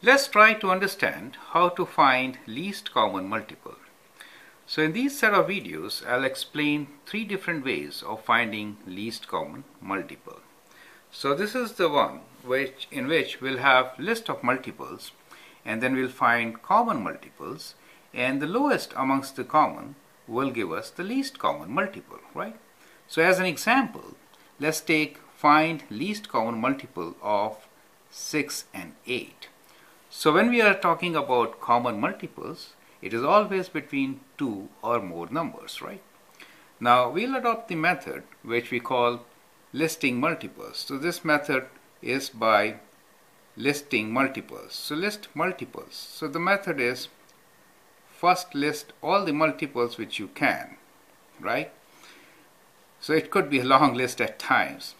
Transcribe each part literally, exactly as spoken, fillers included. Let's try to understand how to find least common multiple. So in these set of videos, I'll explain three different ways of finding least common multiple. So this is the one which in which we'll have list of multiples, and then we'll find common multiples, and the lowest amongst the common will give us the least common multiple, right? So as an example, let's take find least common multiple of six and eight. So when we are talking about common multiples, it is always between two or more numbers, right? Now we'll adopt the method which we call listing multiples. So this method is by listing multiples. So list multiples. So the method is first list all the multiples which you can, right? So it could be a long list at times.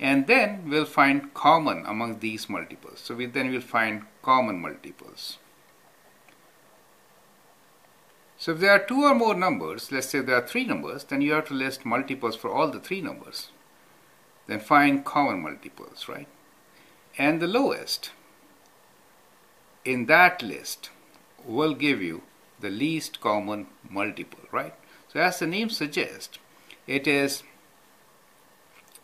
And then we'll find common among these multiples. So we then we'll find common multiples. So if there are two or more numbers, let's say there are three numbers, then you have to list multiples for all the three numbers. Then find common multiples, right? And the lowest in that list will give you the least common multiple, right? So as the name suggests, it is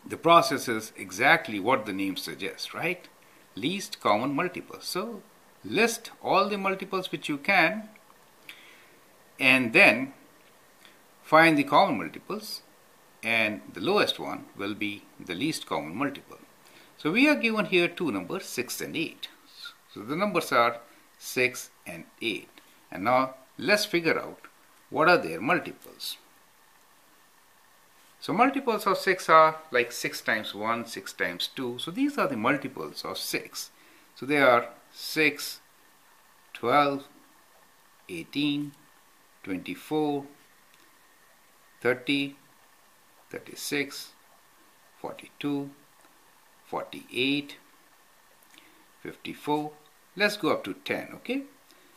the process is exactly what the name suggests, right? Least common multiple. So list all the multiples which you can, and then find the common multiples, and the lowest one will be the least common multiple. So we are given here two numbers, six and eight. So the numbers are six and eight. And now let's figure out what are their multiples. So multiples of six are like six times one, six times two. So these are the multiples of six. So they are six, twelve, eighteen, twenty-four, thirty, thirty-six, forty-two, forty-eight, fifty-four. Let's go up to ten, okay?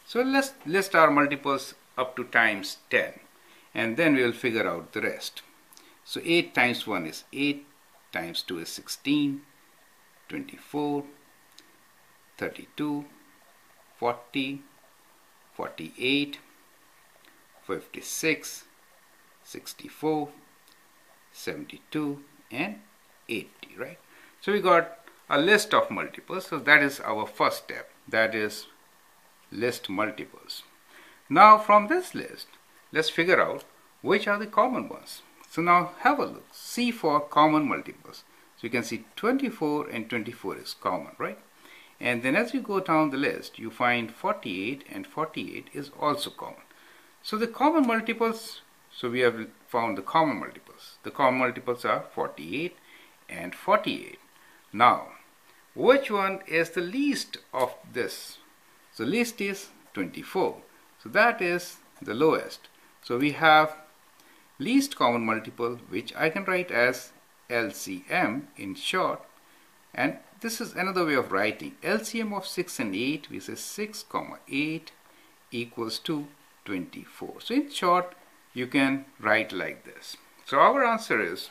So let's list our multiples up to times ten, and then we will figure out the rest. So eight times one is eight, times two is sixteen, twenty-four, thirty-two, forty, forty-eight, fifty-six, sixty-four, seventy-two, and eighty, right? So we got a list of multiples. So that is our first step, that is list multiples. Now from this list, let's figure out which are the common ones. So now have a look, see for common multiples. So you can see twenty-four and twenty-four is common, right? And then as you go down the list, you find forty-eight and forty-eight is also common. So the common multiples, so we have found the common multiples. The common multiples are forty-eight and forty-eight. Now, which one is the least of this? So least is twenty-four. So that is the lowest. So we have least common multiple, which I can write as L C M in short, and this is another way of writing L C M of six and eight. We say six comma eight equals to twenty-four. So in short, you can write like this. So our answer is,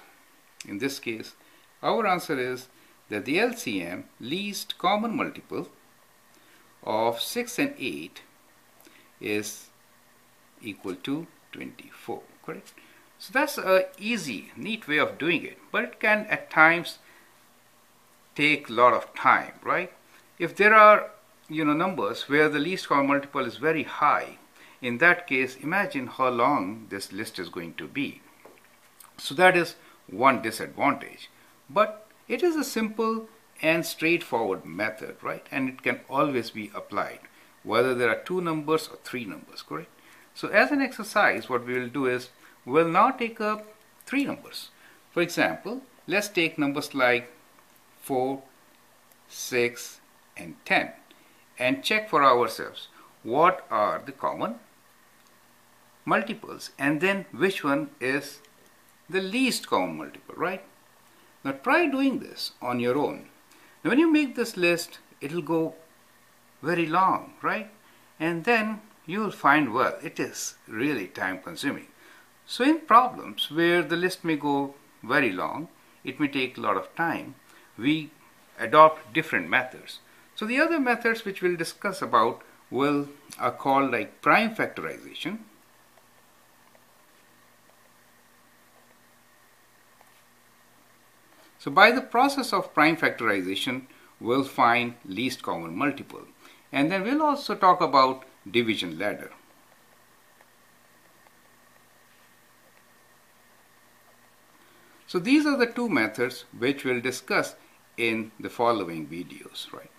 in this case, our answer is that the L C M least common multiple of six and eight is equal to twenty-four, correct? So that's an easy, neat way of doing it, but it can at times take a lot of time, right? If there are, you know, numbers where the least common multiple is very high, in that case, imagine how long this list is going to be. So that is one disadvantage, but it is a simple and straightforward method, right? And it can always be applied, whether there are two numbers or three numbers, correct? So as an exercise, what we will do is, we'll now take up three numbers. For example, let's take numbers like four, six, and ten and check for ourselves what are the common multiples, and then which one is the least common multiple, right? Now try doing this on your own. Now when you make this list, it will go very long, right? And then you will find, well, it is really time consuming. So in problems where the list may go very long, it may take a lot of time, we adopt different methods. So the other methods which we'll discuss about will are called like prime factorization, so by the process of prime factorization we'll find least common multiple, and then we'll also talk about division ladder. So these are the two methods which we'll discuss in the following videos, right?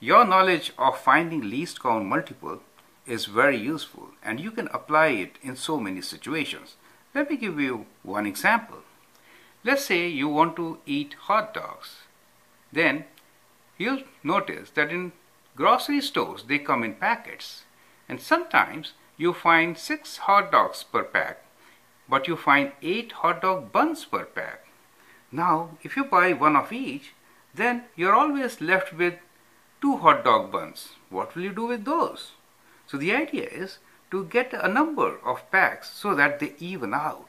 Your knowledge of finding least common multiple is very useful and you can apply it in so many situations. Let me give you one example. Let's say you want to eat hot dogs. Then you'll notice that in grocery stores they come in packets, and sometimes you find six hot dogs per pack, but you find eight hot dog buns per pack. Now if you buy one of each, then you're always left with two hot dog buns. What will you do with those? So the idea is to get a number of packs so that they even out.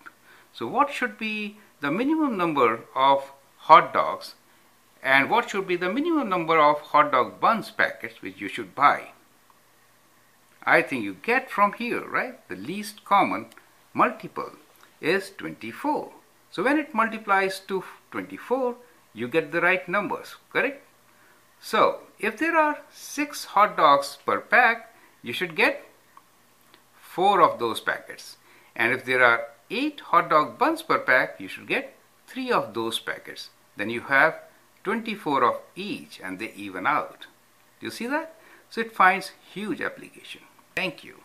So what should be the minimum number of hot dogs and what should be the minimum number of hot dog buns packets which you should buy? I think you get from here, right? The least common multiple is twenty-four. So when it multiplies to twenty-four, you get the right numbers, correct? So if there are six hot dogs per pack, you should get four of those packets. And if there are eight hot dog buns per pack, you should get three of those packets. Then you have twenty-four of each and they even out. Do you see that? So it finds huge application. Thank you.